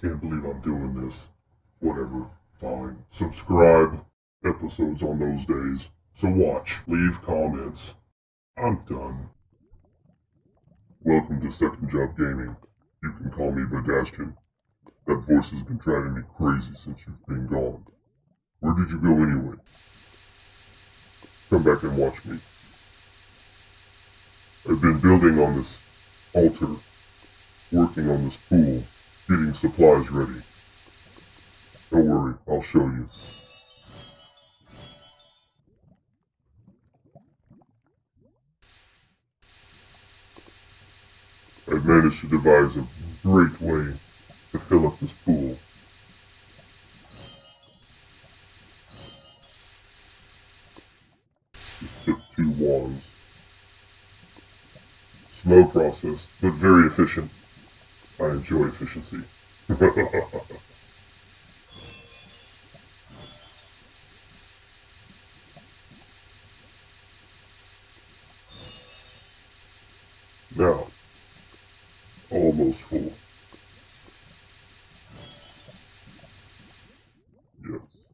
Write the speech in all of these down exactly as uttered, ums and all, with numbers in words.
Can't believe I'm doing this. Whatever. Fine. Subscribe. Episodes on those days. So watch. Leave comments. I'm done. Welcome to Second Job Gaming. You can call me Badastian. That voice has been driving me crazy since you've been gone. Where did you go anyway? Come back and watch me. I've been building on this altar, working on this pool, getting supplies ready. Don't worry, I'll show you. I've managed to devise a great way to fill up this pool. Just took two wands. Slow process, but very efficient. I enjoy efficiency. Now, almost full. Yes.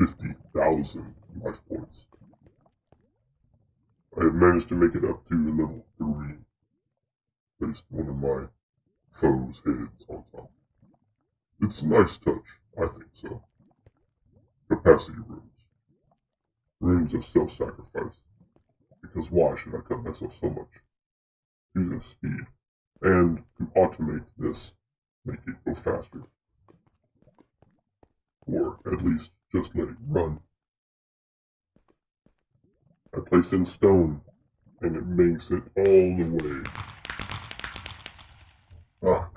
fifty thousand life points. I have managed to make it up to level three. Placed one of my foes' heads on top. It's a nice touch, I think so. Capacity runes. Runes of self-sacrifice. Because why should I cut myself so much? Use a speed. And to automate this, make it go faster. Or at least just let it run. I place in stone, and it makes it all the way. Ah,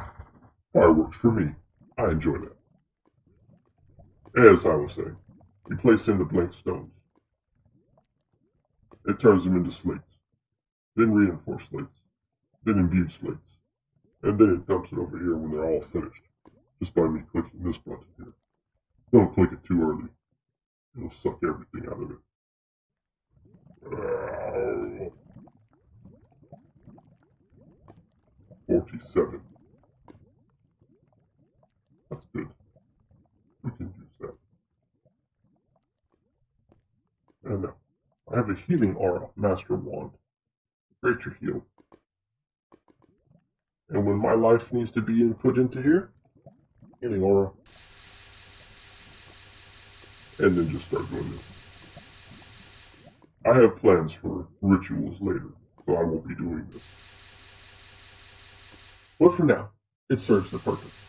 fireworks for me. I enjoy that. As I was saying, you place in the blank stones. It turns them into slates, then reinforced slates, then imbued slates, and then it dumps it over here when they're all finished, just by me clicking this button here. Don't click it too early. It'll suck everything out of it. forty-seven. That's good. We can use that. And now, I have a healing aura master wand. Create your heal. And when my life needs to be input into here, healing aura. And then just start doing this. I have plans for rituals later, so I won't be doing this. But for now, it serves the purpose.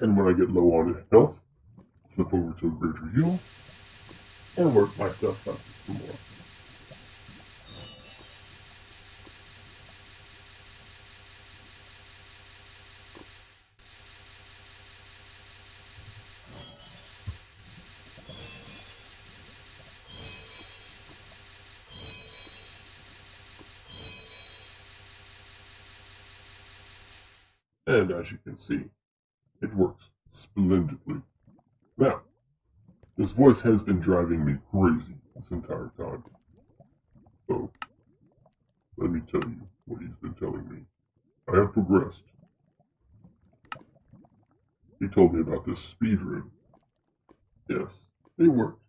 And when I get low on health, flip over to a greater heal, and work myself up for more. And as you can see, it works splendidly. Now, this voice has been driving me crazy this entire time. So, let me tell you what he's been telling me. I have progressed. He told me about this speed rune. Yes, they work.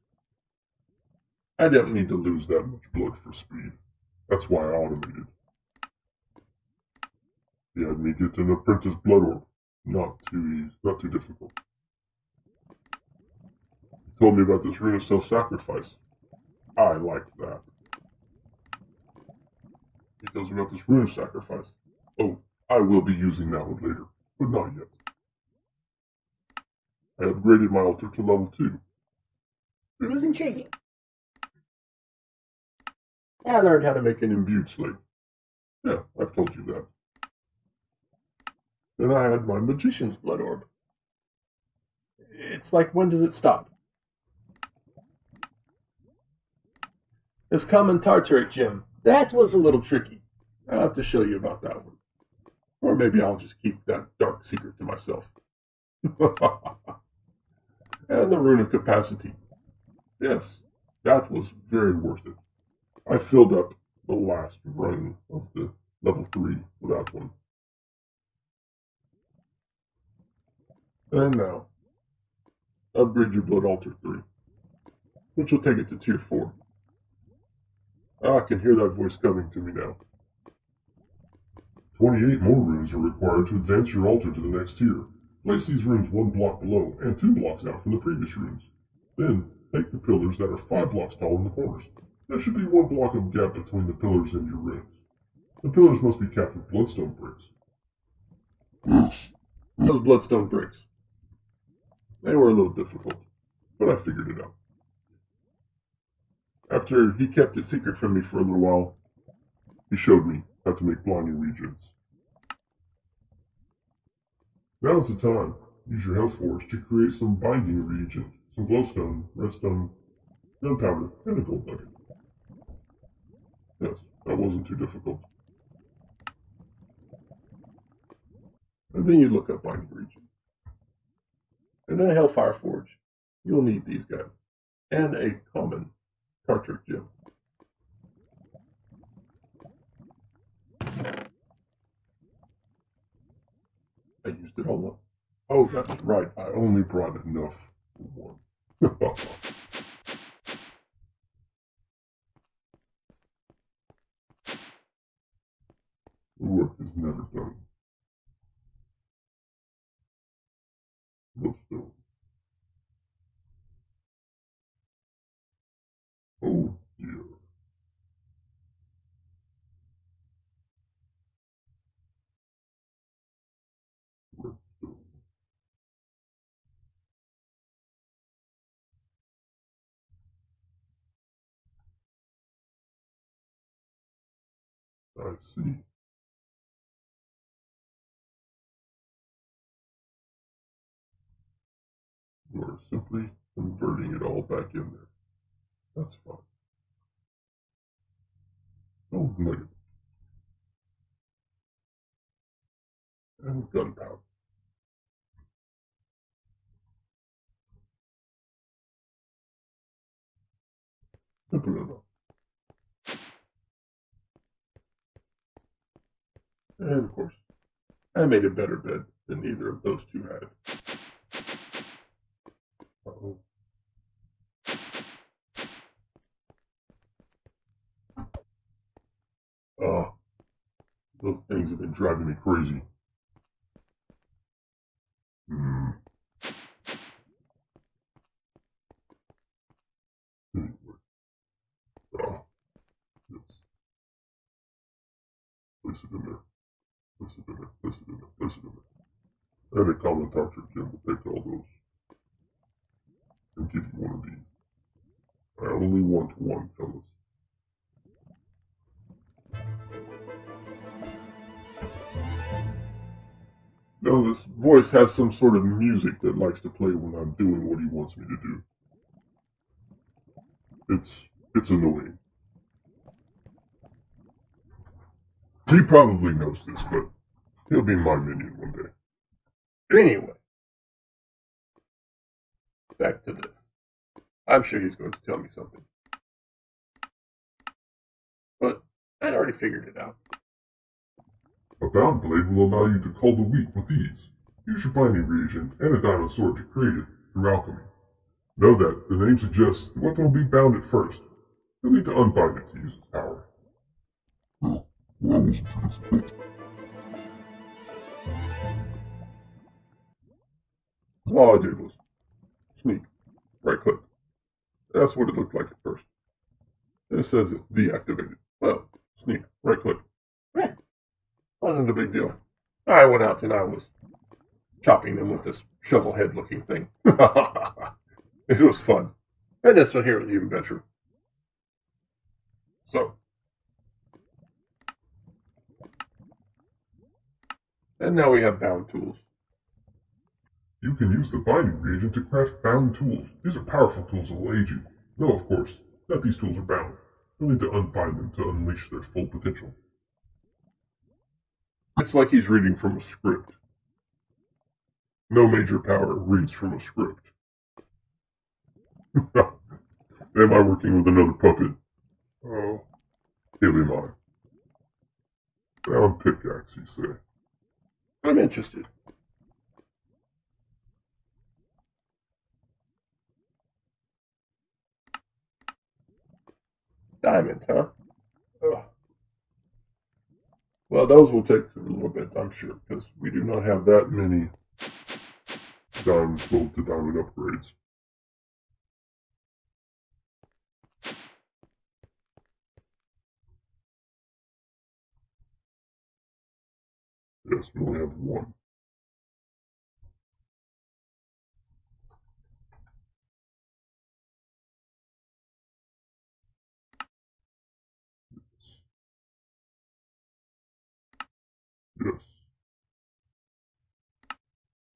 I didn't need to lose that much blood for speed. That's why I automated. He had me get an apprentice blood orb. Not too easy, not too difficult. He told me about this rune of self-sacrifice. I liked that. He tells me about this rune of sacrifice. Oh, I will be using that one later, but not yet. I upgraded my altar to level two. It was intriguing. I learned how to make an imbued slate. Yeah, I've told you that. Then I had my magician's blood orb. It's like, when does it stop? This common Tartaric Gem. That was a little tricky. I'll have to show you about that one. Or maybe I'll just keep that dark secret to myself. And the Rune of Capacity. Yes, that was very worth it. I filled up the last run of the level three for that one. And now, upgrade your Blood Altar three, which will take it to tier four. I can hear that voice coming to me now. twenty-eight more runes are required to advance your altar to the next tier. Place these runes one block below and two blocks out from the previous runes. Then, take the pillars that are five blocks tall in the corners. There should be one block of gap between the pillars and your runes. The pillars must be capped with bloodstone bricks. Those bloodstone bricks. They were a little difficult, but I figured it out. After he kept it secret from me for a little while, he showed me how to make Blarney Regents. Now's the time. Use your Hellfire Forge to create some binding regent, some glowstone, redstone, gunpowder, and a gold bucket. Yes, that wasn't too difficult. And then you look up binding regent. And then a Hellfire Forge. You'll need these guys. And a common Tartaric Gem. I used it all up. Oh, that's right. I only brought enough for one. The work is never done. No stone. Oh dear. Redstone. I see. You are simply converting it all back in there. That's fine. Oh, no. And gunpowder. Simple enough. And of course, I made a better bed than either of those two had. Uh-oh. Oh, those things have been driving me crazy. Mm. Anyway. Oh, yes. Place it in there. Place it in there. Place it in there. Place it in there. And a common Tartaric Gem will take all those and give you one of these. I only want one, fellas. Now this voice has some sort of music that likes to play when I'm doing what he wants me to do. It's it's annoying. He probably knows this, but he'll be my minion one day. Anyway. Back to this. I'm sure he's going to tell me something. But I'd already figured it out. A Bound Blade will allow you to call the weak with ease. Use your binding reagent and a diamond sword to create it through alchemy. Know that, the name suggests, the weapon will be bound at first. You'll need to unbind it to use its power. Well, why wasn't you disappointed? All I did was sneak. Right click. That's what it looked like at first. It says it's deactivated. Well, sneak. Right click. Yeah. Wasn't a big deal. I went out and I was chopping them with this shovel head looking thing. It was fun. And this one here was even better. So. And now we have bound tools. You can use the binding reagent to craft bound tools. These are powerful tools that will aid you. Know, of course, that these tools are bound. You'll need to unbind them to unleash their full potential. It's like he's reading from a script. No major power reads from a script. Am I working with another puppet? Oh, He'll be mine. Round pickaxe, he said. I'm interested. Diamond, huh? Ugh. Well, those will take a little bit, I'm sure, because we do not have that many diamond, gold to diamond upgrades. Yes, we only have one. Yes. Yes.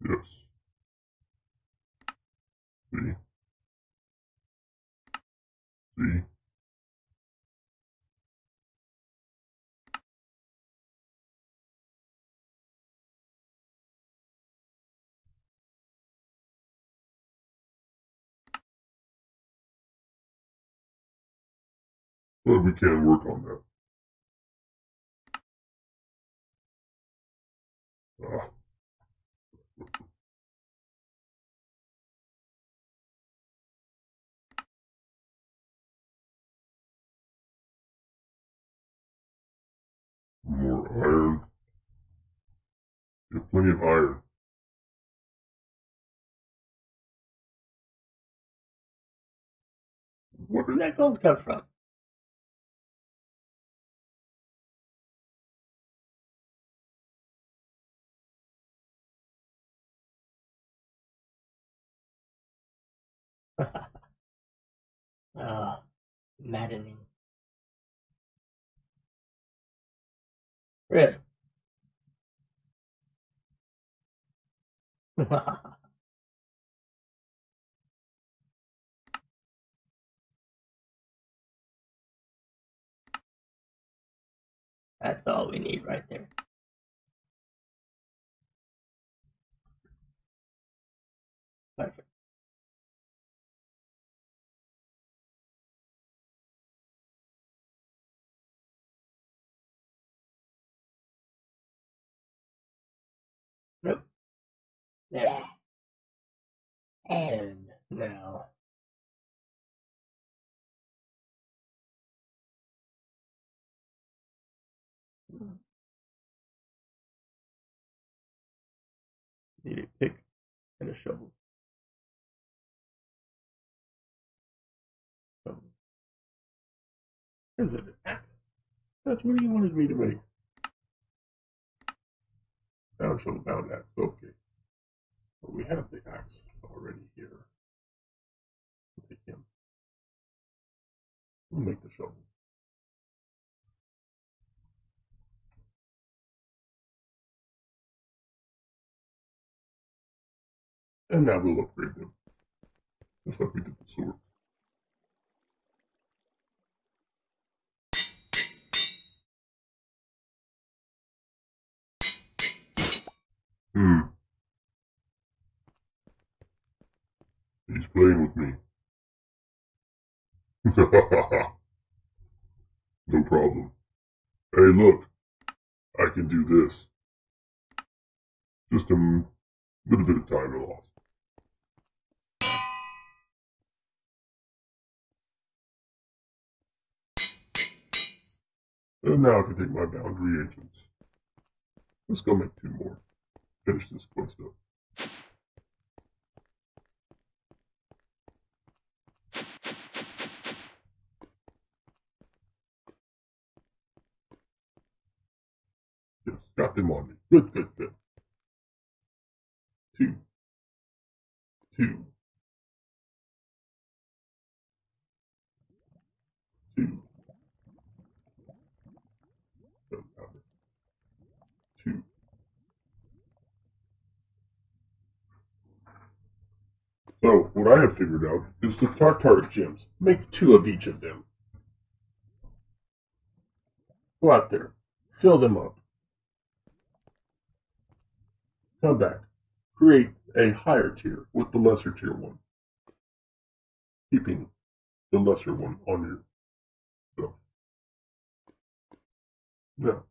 Yes. See. See. But we can work on that. Ah. More iron. You have plenty of iron. Where did that gold come from? Ah, oh, maddening. Really? That's all we need right there. Perfect. Nope. Yeah. And now. Need a pick and a shovel. Shovel. Is it an axe? That's what he wanted me to make. Bound shovel, bound axe, okay. But we have the axe already here. We'll take him. We'll make the shovel. And now we'll upgrade them. Just like we did the sword. Hmm. He's playing with me. No problem. Hey, look. I can do this. Just a little bit of time lost. And now I can take my boundary agents. Let's go make two more. Finish this quest up. Yes, got them on me. Good, good, good. Two. Two. Two. So, what I have figured out is the Tartaric Gems. Make two of each of them. Go out there. Fill them up. Come back. Create a higher tier with the lesser tier one. Keeping the lesser one on yourself. No.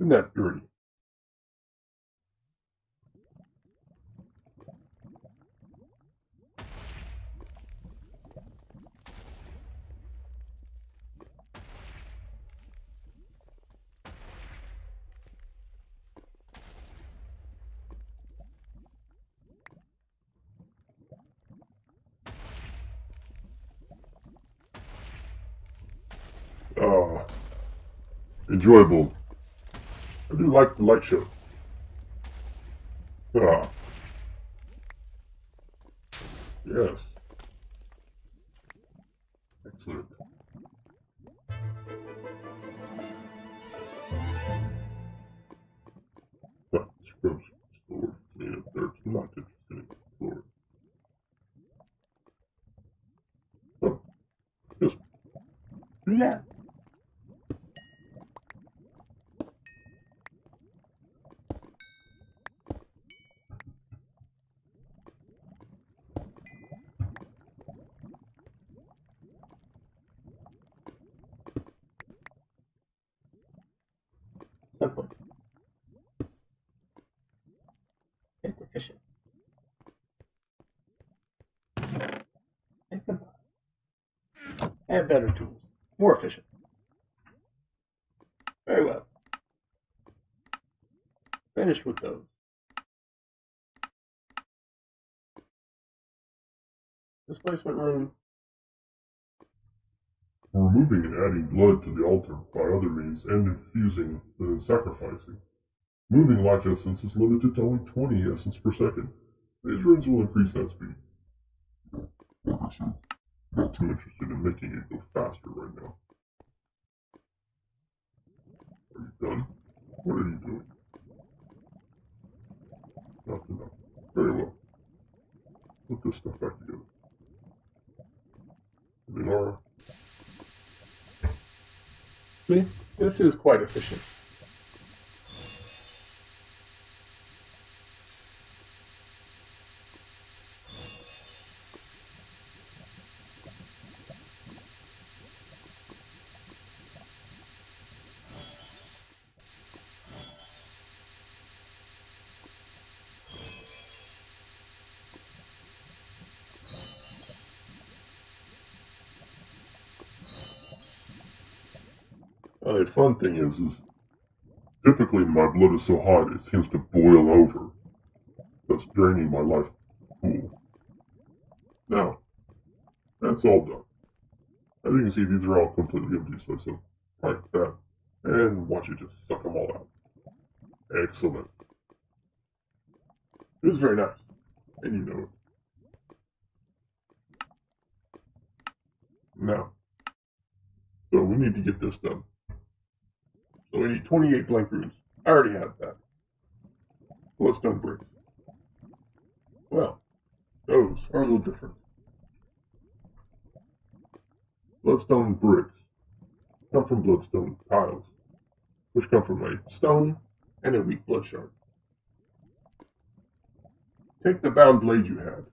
Isn't that dirty? Uh, enjoyable. I do like the light show. Ah. Yes. Excellent. But this goes forward for me up there. It's not interested in exploring. Oh. Yes. Yeah. And better tools, more efficient. Very well. Finished with those. Displacement rune. For removing and adding blood to the altar by other means and infusing than sacrificing. Moving life essence is limited to only twenty essence per second. These runes will increase that speed. Not too interested in making it go faster right now. Are you done? What are you doing? Not enough. Very well. Put this stuff back together. They are. See? This is quite efficient. The fun thing is, is typically my blood is so hot it seems to boil over, thus draining my life pool. Now, that's all done. As you can see, these are all completely empty, so I so like that, and watch it just suck them all out. Excellent. It is very nice, and you know it. Now, so we need to get this done. So we need twenty-eight blank runes. I already have that. Plus stone bricks. Well, those are a little different. Bloodstone bricks come from bloodstone tiles, which come from a stone and a weak blood shard. Take the bound blade you had.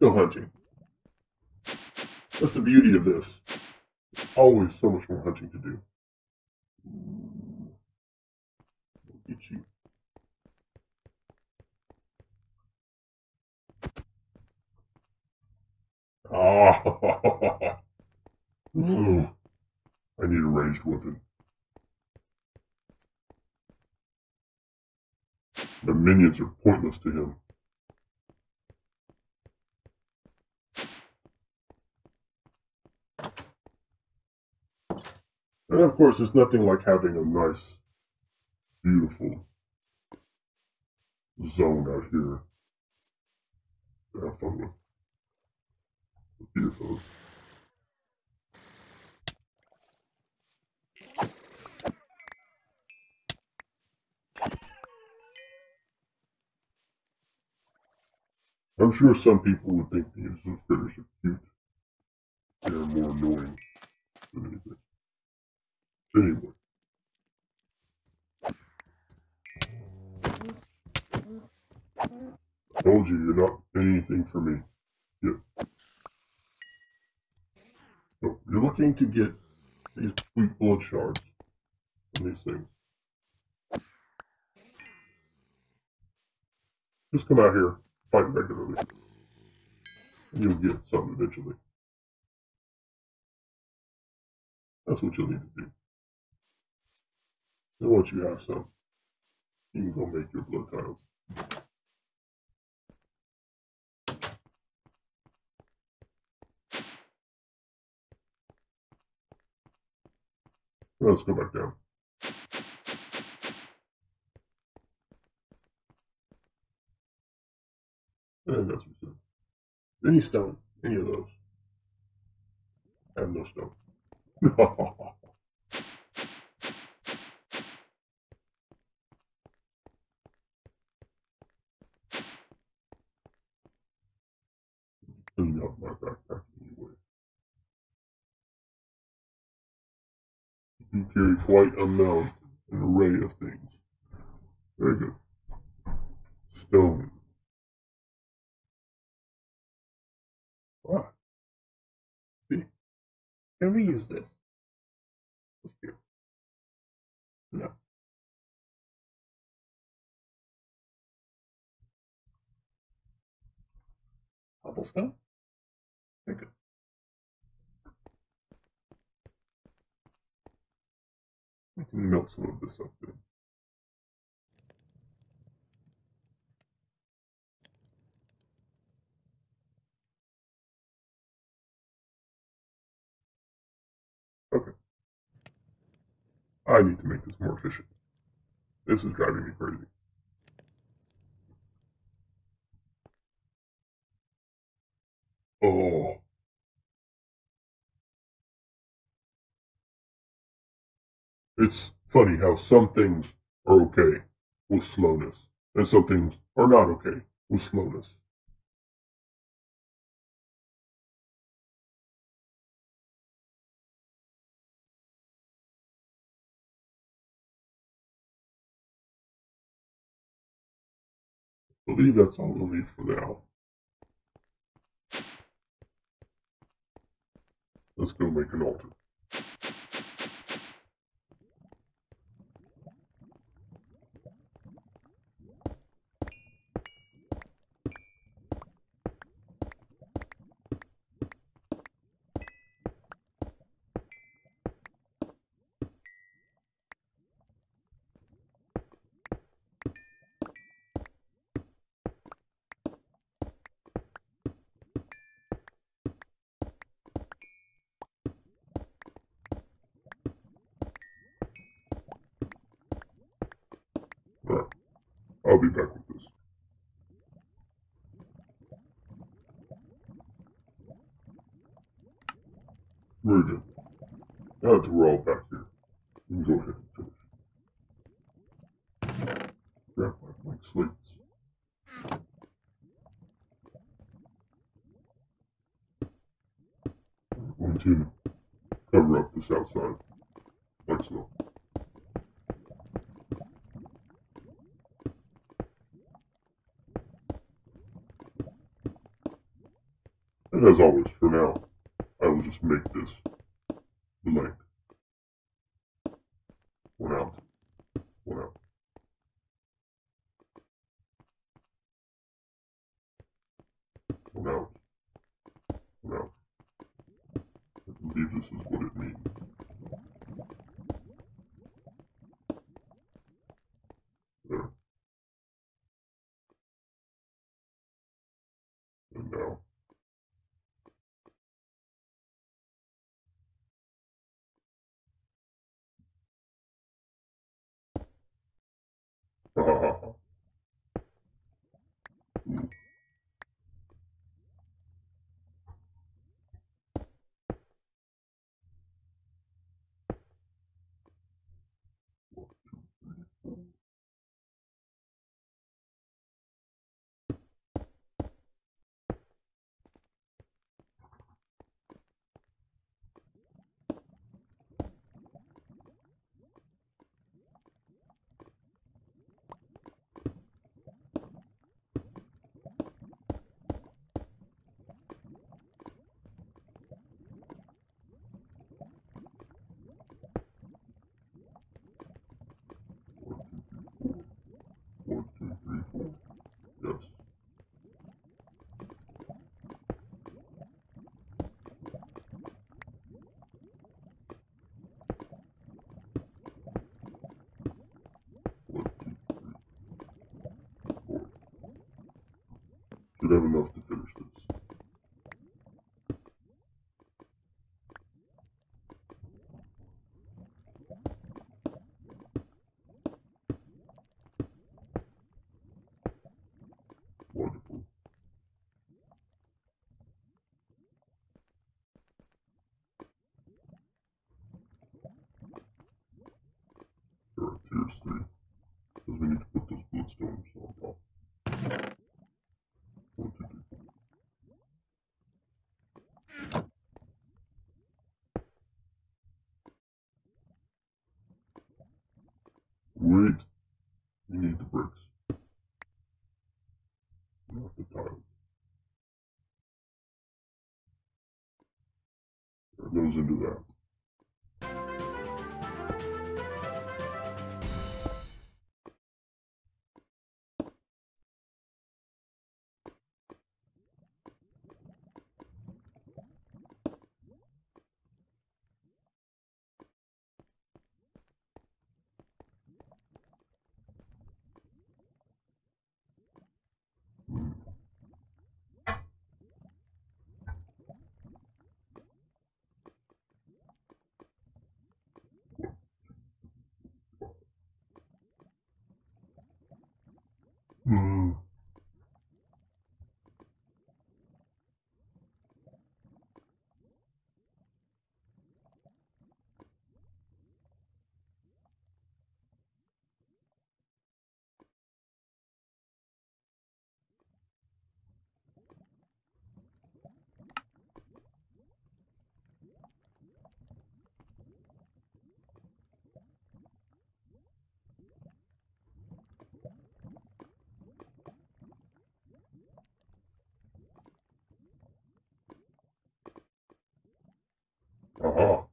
Go hunting. That's the beauty of this. There's always so much more hunting to do. Get you. Ah, I need a ranged weapon. The minions are pointless to him. And of course, there's nothing like having a nice, beautiful zone out here to have fun with. Beautiful. I'm sure some people would think these little critters are cute. They're more annoying than anything. Anyway. Told you, you're not anything for me. Yeah. So, you're looking to get these weak blood shards anything. Just come out here, fight regularly. And you'll get something eventually. That's what you'll need to do. And once you have some, you can go make your blood tiles. Let's go back down. And that's what's up. Any stone, any of those. I have no stone. Not my backpack anyway. You carry quite a amount, an array of things. Very good. Stone. Ah. See? Can we use this? Let's do it. No. Cobblestone? Very good. I can melt some of this up there. Okay. I need to make this more efficient. This is driving me crazy. Oh. It's funny how some things are okay with slowness, and some things are not okay with slowness. I believe that's all we'll need for now. Let's go make an altar. I'll be back with this. Very good. Now that we're all back here, we can go ahead and finish. Grab my blank slates. We're going to cover up this outside like so. And as always, for now, I will just make this blank. One out. One out. One out. One out. I believe this is what it means. There. And now. Uh, Yes. Should have enough to finish this. Because we need to put those bloodstones on top. What to do? Wait! You need the bricks. Not the tiles. Turn those into that. Hmm. Aha!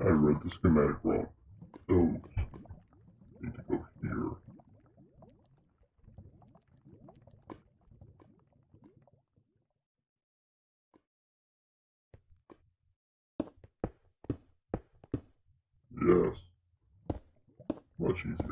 I read the schematic wrong. Those need to go here. Yes. Much easier.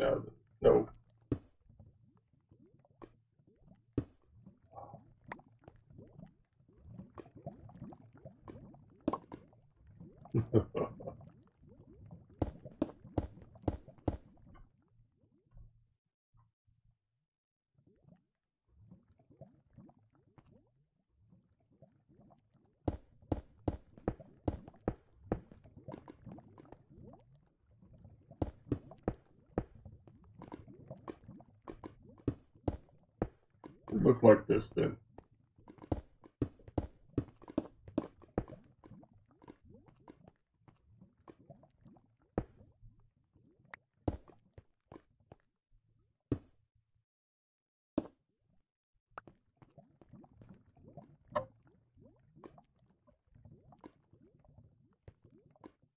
No. No. should look like this then.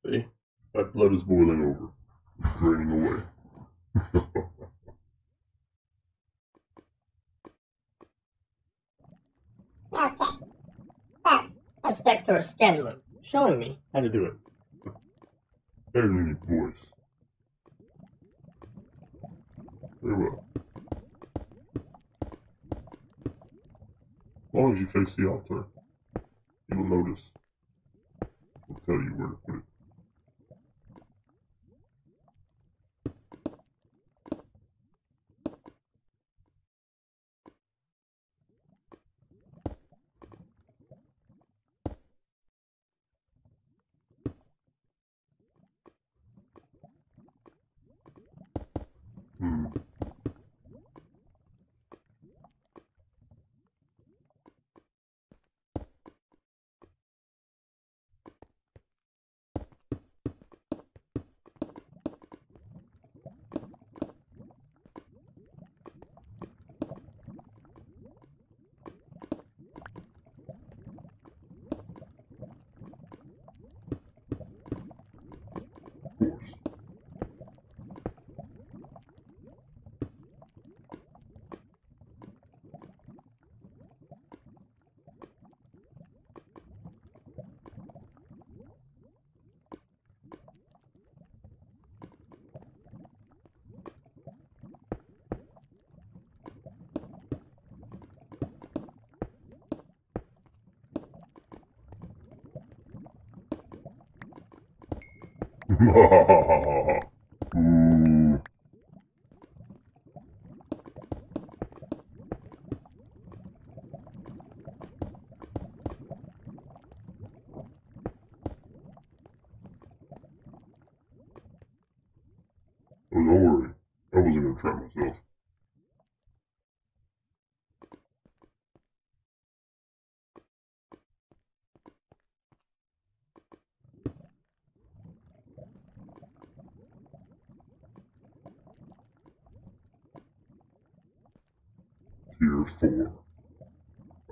See? That blood is boiling over, draining away. Inspector Scanlan, showing me how to do it. Better than any voice. Very well. As long as you face the altar, you will notice. I'll tell you where to put it. Ha ha ha ha ha ha. Four.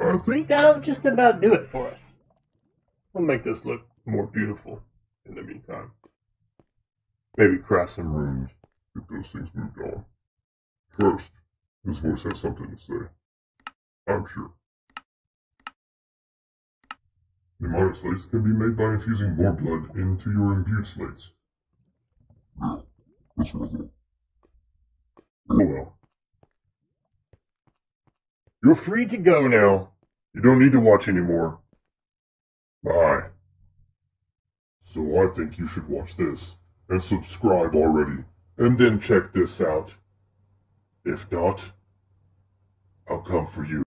I think that'll just about do it for us. We'll make this look more beautiful in the meantime. Maybe craft some runes, get those things moved on. First, this voice has something to say. I'm sure. Demonic slates can be made by infusing more blood into your imbued slates. Yeah, that's what I do. Oh well. You're free to go now. You don't need to watch anymore. Bye. So I think you should watch this, and subscribe already, and then check this out. If not, I'll come for you.